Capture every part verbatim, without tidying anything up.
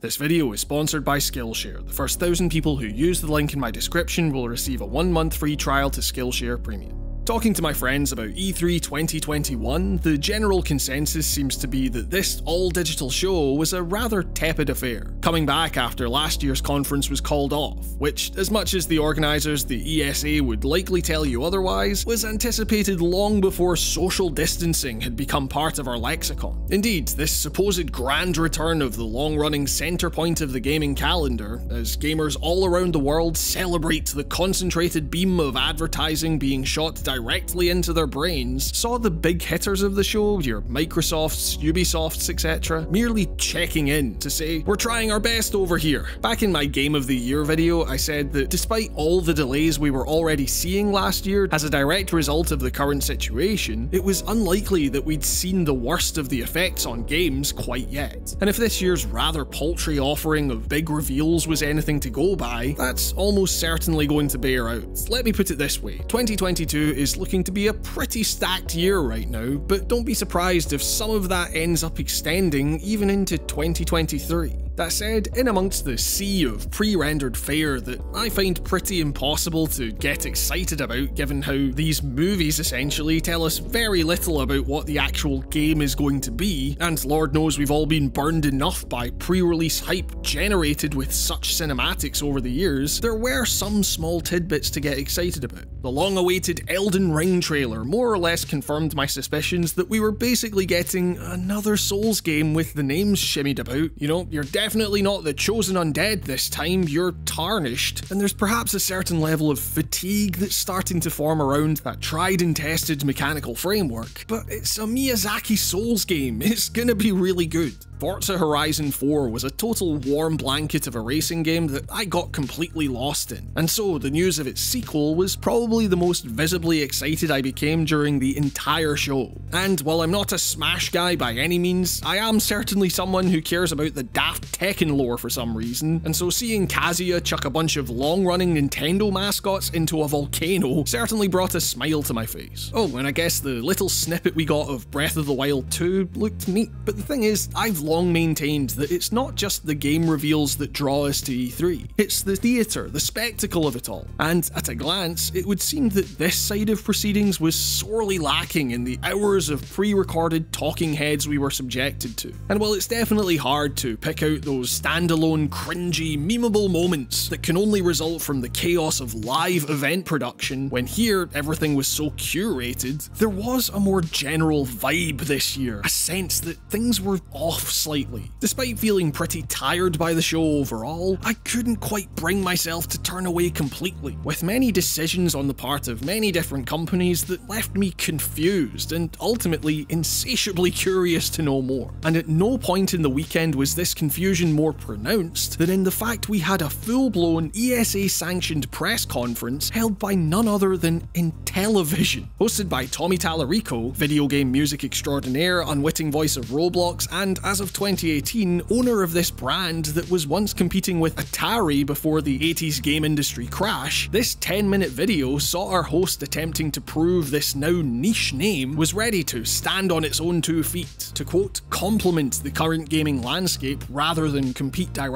This video is sponsored by Skillshare. The first thousand people who use the link in my description will receive a one month free trial to Skillshare Premium. Talking to my friends about E three twenty twenty-one, the general consensus seems to be that this all-digital show was a rather tepid affair, coming back after last year's conference was called off, which, as much as the organisers the E S A would likely tell you otherwise, was anticipated long before social distancing had become part of our lexicon. Indeed, this supposed grand return of the long-running centre point of the gaming calendar, as gamers all around the world celebrate the concentrated beam of advertising being shot directly into their brains, saw the big hitters of the show, your Microsofts, Ubisofts, et cetera, merely checking in to say, "We're trying our best over here." Back in my Game of the Year video, I said that despite all the delays we were already seeing last year as a direct result of the current situation, it was unlikely that we'd seen the worst of the effects on games quite yet. And if this year's rather paltry offering of big reveals was anything to go by, that's almost certainly going to bear out. Let me put it this way, twenty twenty-two is looking to be a pretty stacked year right now, but don't be surprised if some of that ends up extending even into twenty twenty-three. That said, in amongst the sea of pre-rendered fare that I find pretty impossible to get excited about given how these movies essentially tell us very little about what the actual game is going to be, and lord knows we've all been burned enough by pre-release hype generated with such cinematics over the years, there were some small tidbits to get excited about. The long-awaited Elden Ring trailer more or less confirmed my suspicions that we were basically getting another Souls game with the names shimmied about. You know, you're definitely Definitely not the Chosen Undead this time, you're Tarnished, and there's perhaps a certain level of fatigue that's starting to form around that tried and tested mechanical framework, but it's a Miyazaki Souls game, it's gonna be really good. Forza Horizon four was a total warm blanket of a racing game that I got completely lost in, and so the news of its sequel was probably the most visibly excited I became during the entire show. And while I'm not a Smash guy by any means, I am certainly someone who cares about the daft Tekken lore for some reason, and so seeing Kazuya chuck a bunch of long-running Nintendo mascots into a volcano certainly brought a smile to my face. Oh, and I guess the little snippet we got of Breath of the Wild two looked neat, but the thing is, I've long maintained that it's not just the game reveals that draw us to E three, it's the theatre, the spectacle of it all, and at a glance it would seem that this side of proceedings was sorely lacking in the hours of pre-recorded talking heads we were subjected to. And while it's definitely hard to pick out those standalone, cringy, memeable moments that can only result from the chaos of live event production, when here everything was so curated, there was a more general vibe this year, a sense that things were off slightly. Despite feeling pretty tired by the show overall, I couldn't quite bring myself to turn away completely, with many decisions on the part of many different companies that left me confused and ultimately insatiably curious to know more. And at no point in the weekend was this confusion more pronounced than in the fact we had a full-blown E S A-sanctioned press conference held by none other than Intellivision. Hosted by Tommy Tallarico, video game music extraordinaire, unwitting voice of Roblox, and as of twenty eighteen, owner of this brand that was once competing with Atari before the eighties game industry crash, this ten minute video saw our host attempting to prove this now niche name was ready to stand on its own two feet, to quote, "complement the current gaming landscape rather than compete directly."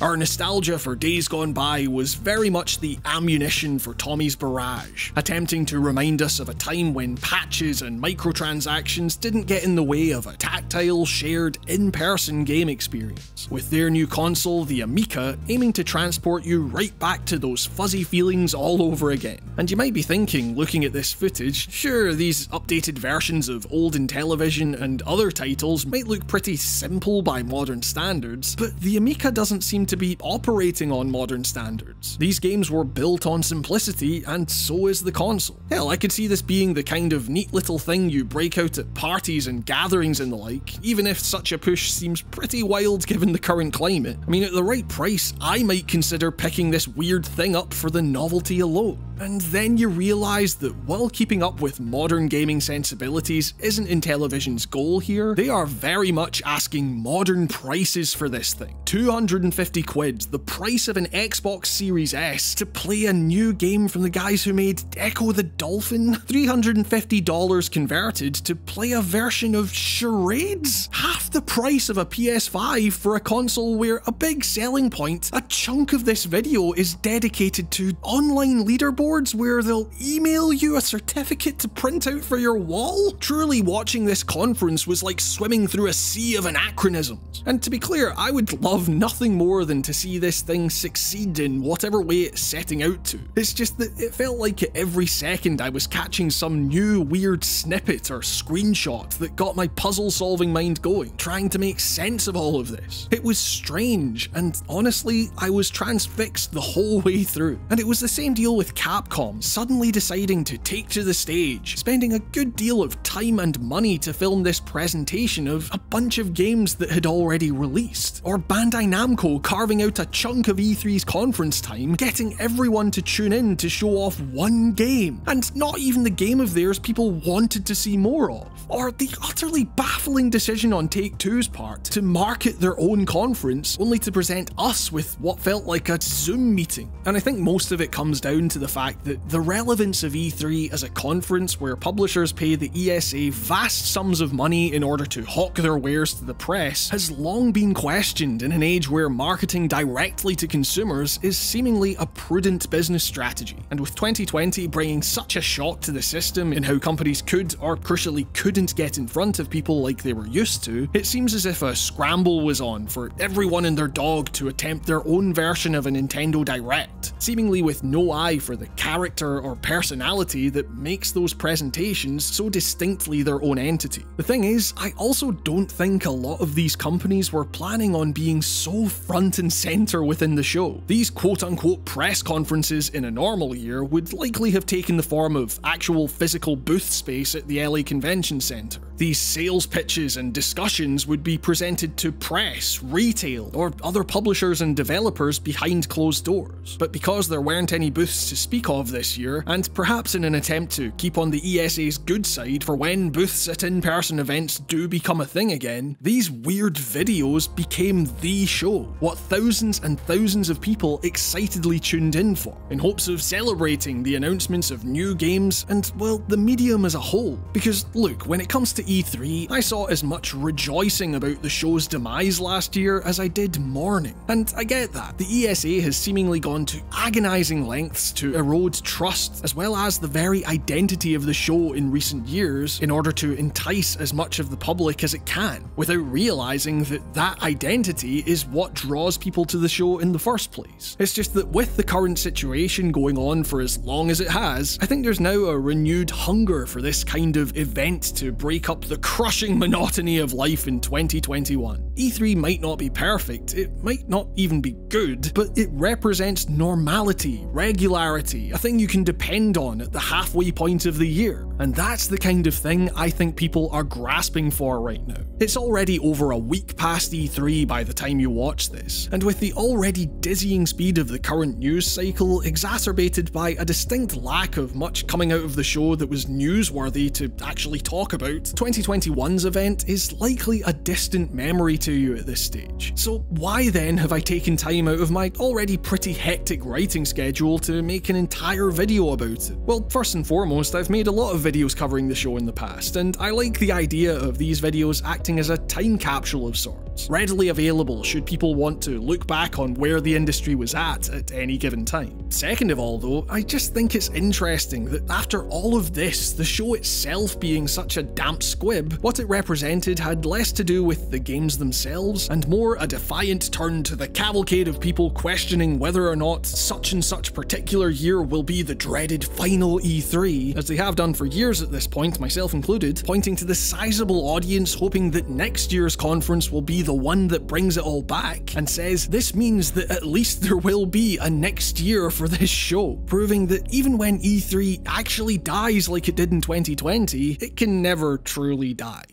Our nostalgia for days gone by was very much the ammunition for Tommy's barrage, attempting to remind us of a time when patches and microtransactions didn't get in the way of a tactile, shared, in-person game experience, with their new console, the Amico, aiming to transport you right back to those fuzzy feelings all over again. And you might be thinking, looking at this footage, sure, these updated versions of old Intellivision and other titles might look pretty simple by modern standards, but the Amico doesn't seem to to be operating on modern standards. These games were built on simplicity, and so is the console. Hell, I could see this being the kind of neat little thing you break out at parties and gatherings and the like, even if such a push seems pretty wild given the current climate. I mean, at the right price, I might consider picking this weird thing up for the novelty alone. And then you realize that while keeping up with modern gaming sensibilities isn't Intellivision's goal here, they are very much asking modern prices for this thing. two hundred fifty quid, the price of an Xbox Series S, to play a new game from the guys who made Echo the Dolphin? three hundred fifty dollars converted to play a version of Charades? Half the price of a P S five for a console where a big selling point, a chunk of this video is dedicated to online leaderboards where they'll email you a certificate to print out for your wall? Truly watching this conference was like swimming through a sea of anachronisms. And to be clear, I would love nothing more than to see this thing succeed in whatever way it's setting out to. It's just that it felt like at every second I was catching some new weird snippet or screenshot that got my puzzle-solving mind going, trying to make sense of all of this. It was strange, and honestly, I was transfixed the whole way through. And it was the same deal with Capcom. Capcom suddenly deciding to take to the stage, spending a good deal of time and money to film this presentation of a bunch of games that had already released, or Bandai Namco carving out a chunk of E three's conference time, getting everyone to tune in to show off one game, and not even the game of theirs people wanted to see more of, or the utterly baffling decision on Take-Two's part to market their own conference only to present us with what felt like a Zoom meeting. And I think most of it comes down to the fact that the relevance of E three as a conference where publishers pay the E S A vast sums of money in order to hawk their wares to the press has long been questioned in an age where marketing directly to consumers is seemingly a prudent business strategy. And with twenty twenty bringing such a shock to the system in how companies could or crucially couldn't get in front of people like they were used to, it seems as if a scramble was on for everyone and their dog to attempt their own version of a Nintendo Direct, seemingly with no eye for the character or personality that makes those presentations so distinctly their own entity. The thing is, I also don't think a lot of these companies were planning on being so front and centre within the show. These quote-unquote press conferences in a normal year would likely have taken the form of actual physical booth space at the L A Convention Center. These sales pitches and discussions would be presented to press, retail, or other publishers and developers behind closed doors. But because there weren't any booths to speak of this year, and perhaps in an attempt to keep on the E S A's good side for when booths at in-person events do become a thing again, these weird videos became the show, what thousands and thousands of people excitedly tuned in for, in hopes of celebrating the announcements of new games and, well, the medium as a whole. Because look, when it comes to E three, I saw as much rejoicing about the show's demise last year as I did mourning. And I get that, the E S A has seemingly gone to agonising lengths to erode trust as well as the very identity of the show in recent years in order to entice as much of the public as it can, without realising that that identity is what draws people to the show in the first place. It's just that with the current situation going on for as long as it has, I think there's now a renewed hunger for this kind of event to break up the crushing monotony of life in twenty twenty-one. E three might not be perfect, it might not even be good, but it represents normality, regularity, a thing you can depend on at the halfway point of the year. And that's the kind of thing I think people are grasping for right now. It's already over a week past E three by the time you watch this, and with the already dizzying speed of the current news cycle exacerbated by a distinct lack of much coming out of the show that was newsworthy to actually talk about, twenty twenty-one's event is likely a distant memory to you at this stage. So why then have I taken time out of my already pretty hectic writing schedule to make an entire video about it? Well, first and foremost, I've made a lot of videos covering the show in the past, and I like the idea of these videos acting as a time capsule of sorts, readily available should people want to look back on where the industry was at at any given time. Second of all though, I just think it's interesting that after all of this, the show itself being such a damp squib, what it represented had less to do with the games themselves, and more a defiant turn to the cavalcade of people questioning whether or not such and such particular year will be the dreaded final E three, as they have done for years at this point, myself included, pointing to the sizable audience hoping that next year's conference will be the one that brings it all back, and says this means that at least there will be a next year for this show, proving that even when E three actually dies like it did in twenty twenty, it can never truly die.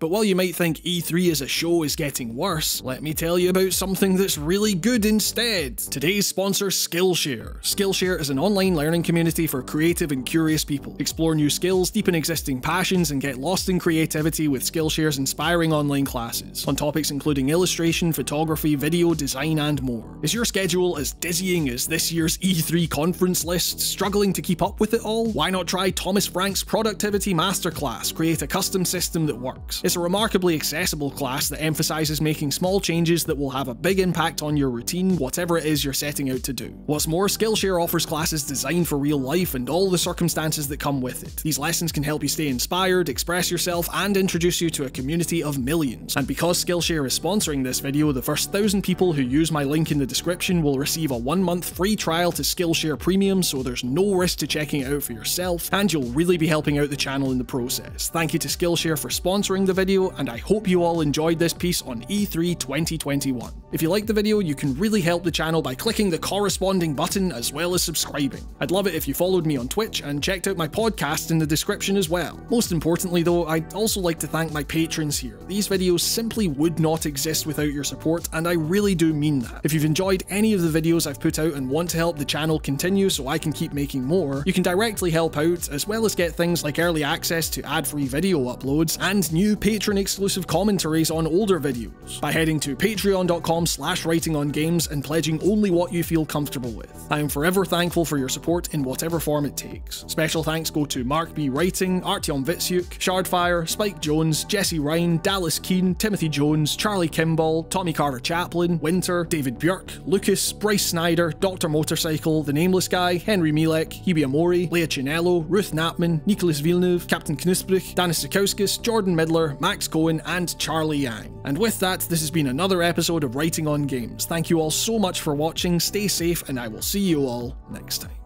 But while you might think E three as a show is getting worse, let me tell you about something that's really good instead. Today's sponsor, Skillshare. Skillshare is an online learning community for creative and curious people. Explore new skills, deepen existing passions, and get lost in creativity with Skillshare's inspiring online classes on topics including illustration, photography, video design, and more. Is your schedule as dizzying as this year's E three conference list? Struggling to keep up with it all? Why not try Thomas Frank's Productivity Masterclass? Create a custom system that works. It's a remarkably accessible class that emphasizes making small changes that will have a big impact on your routine, whatever it is you're setting out to do. What's more, Skillshare offers classes designed for real life and all the circumstances that come with it. These lessons can help you stay inspired, express yourself, and introduce you to a community of millions. And because Skillshare is sponsoring this video, the first thousand people who use my link in the description will receive a one-month free trial to Skillshare Premium, so there's no risk to checking it out for yourself, and you'll really be helping out the channel in the process. Thank you to Skillshare for sponsoring the video, and I hope you all enjoyed this piece on E three twenty twenty-one. If you like the video, you can really help the channel by clicking the corresponding button as well as subscribing. I'd love it if you followed me on Twitch and checked out my podcast in the description as well. Most importantly though, I'd also like to thank my patrons here. These videos simply would not exist without your support, and I really do mean that. If you've enjoyed any of the videos I've put out and want to help the channel continue so I can keep making more, you can directly help out as well as get things like early access to ad-free video uploads and new patron-exclusive commentaries on older videos by heading to patreon.com slash writingongames and pledging only what you feel comfortable with. I am forever thankful for your support in whatever form it takes. Special thanks go to Mark B. Writing, Artyom Vitsyuk, Shardfire, Spike Jones, Jesse Ryan, Dallas Keane, Timothy Jones, Charlie Kimball, Tommy Carter Chaplin, Winter, David Bjork, Lucas, Bryce Snyder, Doctor Motorcycle, The Nameless Guy, Henry Milek, Hebe Amori, Leah Chinello, Ruth Knappman, Nicholas Villeneuve, Captain Knusprig, Danis Sikowskis, Jordan Midler, Max Cohen, and Charlie Yang. And with that, this has been another episode of Writing on Games. Thank you all so much for watching, stay safe, and I will see you all next time.